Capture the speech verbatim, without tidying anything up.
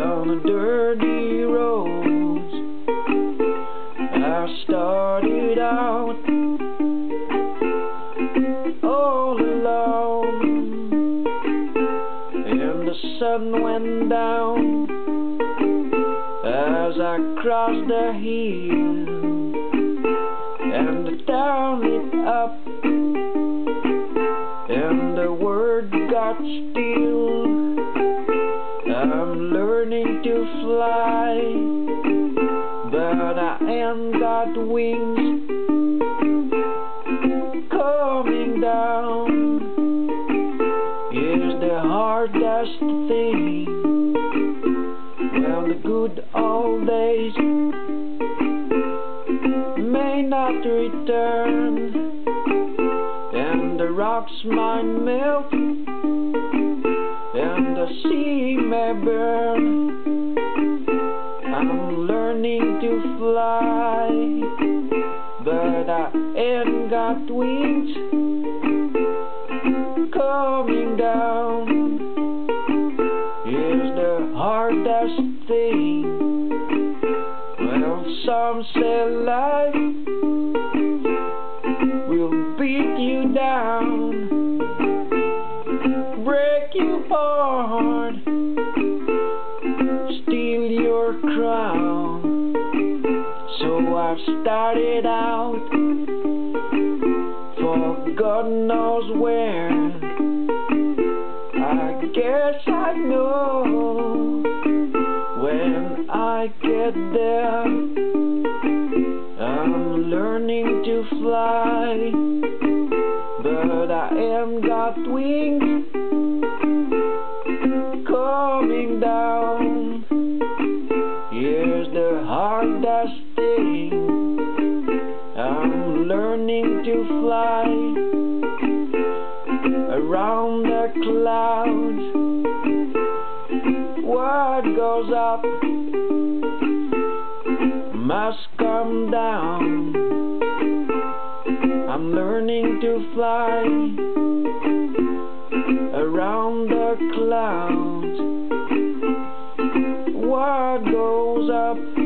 on the dirty roads. I started out all alone, and the sun went down as I crossed the hill, and the town lit up, and the world got still. I'm learning to fly, but I ain't got wings coming down. Is the hardest thing. Well, the good old days may not return, and the rocks might melt, and the sea may burn. I'm learning to fly, but I ain't got wings coming down. Is the hardest thing. Well, some say life will beat you down, break you apart, steal your crown. So I've started out for God knows where. I guess I know when I get there. I'm learning to fly, but I ain't got wings coming down. Here's the hardest thing. I'm learning to fly around the clouds. What goes up must come down. I'm learning to fly around the clouds. What goes up